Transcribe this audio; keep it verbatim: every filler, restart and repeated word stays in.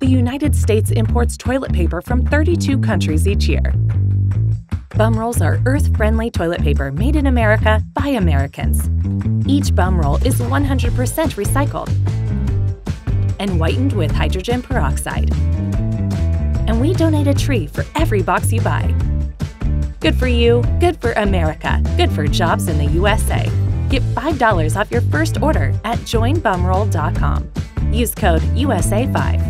the United States imports toilet paper from thirty-two countries each year. Bum rolls are earth-friendly toilet paper made in America by Americans. Each bum roll is one hundred percent recycled and whitened with hydrogen peroxide. And we donate a tree for every box you buy. Good for you, good for America, good for jobs in the U S A. Get five dollars off your first order at join bum roll dot com. Use code U S A five.